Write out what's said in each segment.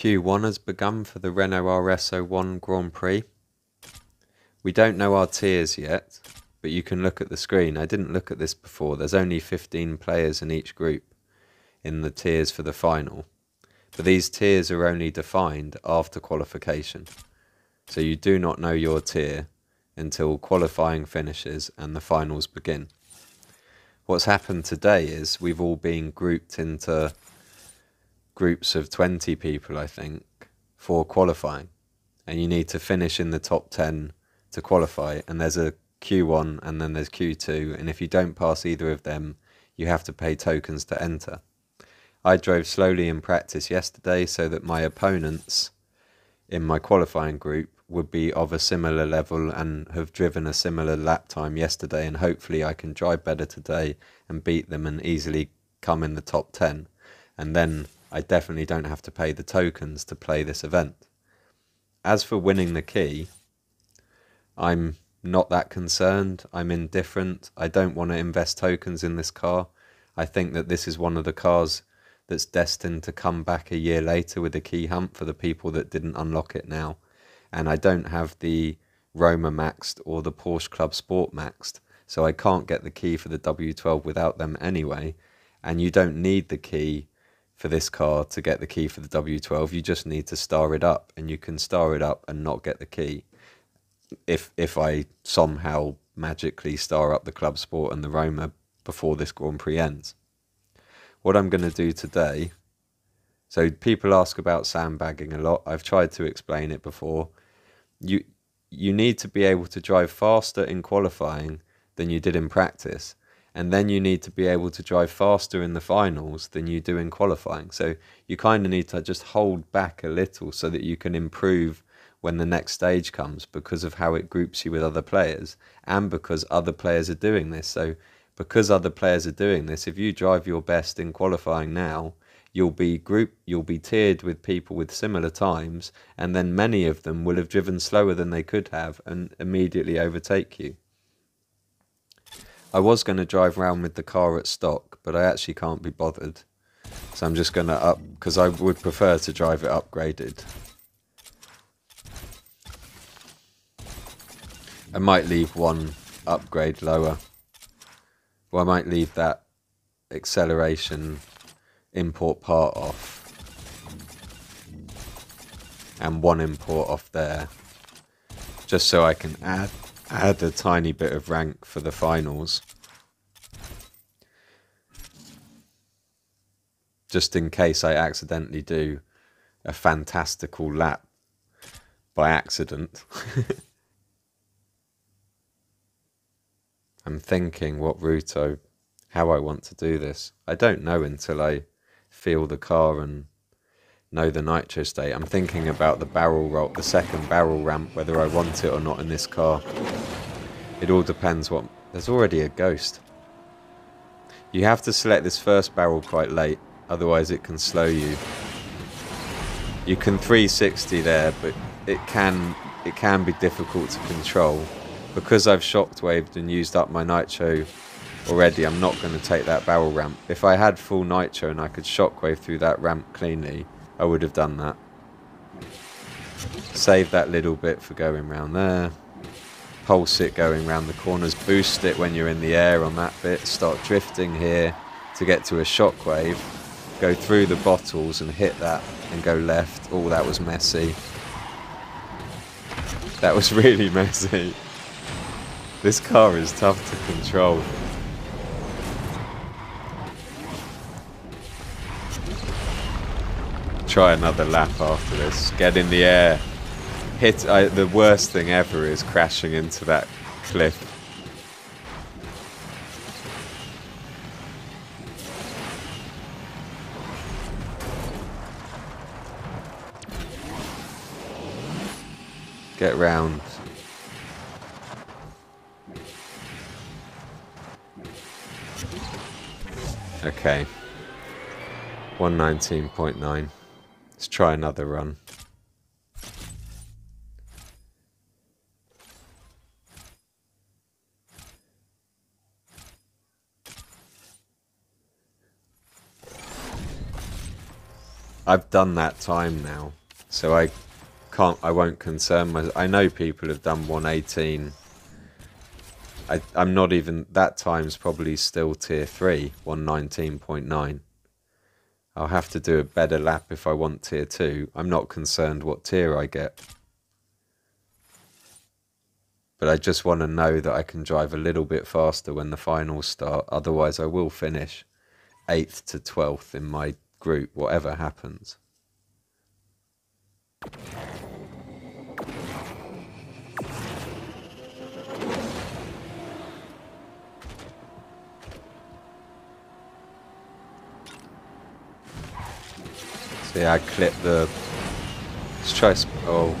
Q1 has begun for the Renault RS01 Grand Prix. We don't know our tiers yet, but you can look at the screen. I didn't look at this before. There's only 15 players in each group in the tiers for the final. But these tiers are only defined after qualification. So you do not know your tier until qualifying finishes and the finals begin. What's happened today is we've all been grouped into groups of 20 people, I think, for qualifying. And you need to finish in the top 10 to qualify. And there's a Q1 and then there's Q2. And if you don't pass either of them, you have to pay tokens to enter. I drove slowly in practice yesterday so that my opponents in my qualifying group would be of a similar level and have driven a similar lap time yesterday, and hopefully I can drive better today and beat them and easily come in the top 10. And then I definitely don't have to pay the tokens to play this event. As for winning the key, I'm not that concerned. I'm indifferent. I don't want to invest tokens in this car. I think that this is one of the cars that's destined to come back a year later with a key hump for the people that didn't unlock it now. And I don't have the Roma maxed or the Porsche Club Sport maxed, so I can't get the key for the W12 without them anyway. And you don't need the key for this car to get the key for the W12. You just need to star it up, and you can star it up and not get the key. If I somehow magically star up the Club Sport and the Roma before this Grand Prix ends. What I'm going to do today, so people ask about sandbagging a lot. I've tried to explain it before. You need to be able to drive faster in qualifying than you did in practice. And then you need to be able to drive faster in the finals than you do in qualifying. So you kind of need to just hold back a little so that you can improve when the next stage comes, because of how it groups you with other players and because other players are doing this. So because other players are doing this, if you drive your best in qualifying now, you'll be tiered with people with similar times, and then many of them will have driven slower than they could have and immediately overtake you. I was going to drive round with the car at stock, but I actually can't be bothered. So I'm just going to up, because I would prefer to drive it upgraded. I might leave one upgrade lower. Well, I might leave that acceleration import part off and one import off there, just so I can add a tiny bit of rank for the finals, just in case I accidentally do a fantastical lap by accident. I'm thinking how I want to do this. I don't know until I feel the car and know the nitro state. I'm thinking about the barrel roll, the second barrel ramp, whether I want it or not in this car. It all depends what... There's already a ghost. You have to select this first barrel quite late, otherwise it can slow you. You can 360 there, but it can be difficult to control. Because I've shockwaved and used up my nitro already, I'm not going to take that barrel ramp. If I had full nitro and I could shockwave through that ramp cleanly, I would have done that. Save that little bit for going round there. Pulse it going round the corners. Boost it when you're in the air on that bit. Start drifting here to get to a shockwave. Go through the bottles and hit that and go left. Oh, that was messy. That was really messy. This car is tough to control. Try another lap after this. Get in the air. Hit. The worst thing ever is crashing into that cliff. Get round. Okay, 119.9. Let's try another run. I've done that time now, so I can't, I won't concern myself. I know people have done 118. I'm not even, that time's probably still tier 3, 119.9. I'll have to do a better lap if I want tier 2. I'm not concerned what tier I get. But I just want to know that I can drive a little bit faster when the finals start, otherwise I will finish 8th to 12th in my group, whatever happens. Yeah, I clipped the... Let's try... Oh.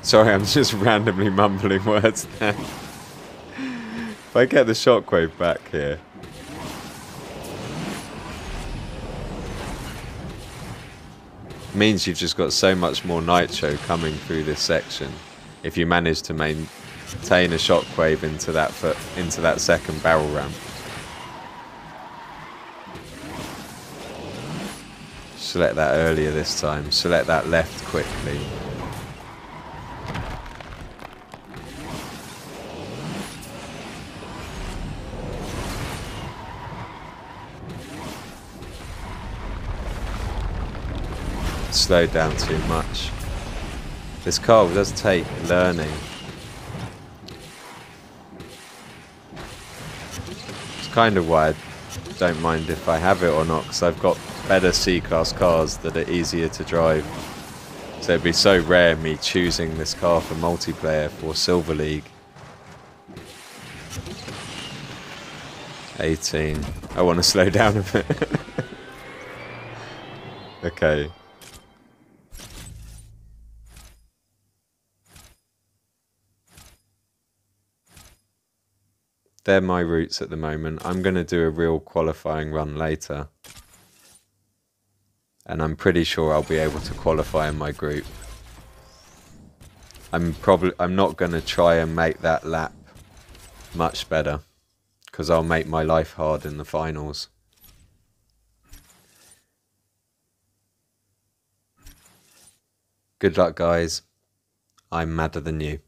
Sorry, I'm just randomly mumbling words now. If I get the shockwave back here... It means you've just got so much more nitro coming through this section. If you manage to maintain a shockwave into that second barrel ramp. Select that earlier this time. Select that left quickly. Slowed down too much. This car does take learning. It's kind of why I don't mind if I have it or not, because I've got better C-class cars that are easier to drive. So it'd be so rare me choosing this car for multiplayer for Silver League. 18. I want to slow down a bit. Okay. They're my routes at the moment. I'm going to do a real qualifying run later. And I'm pretty sure I'll be able to qualify in my group. I'm not going to try and make that lap much better, because I'll make my life hard in the finals. Good luck, guys. I'm madder than you.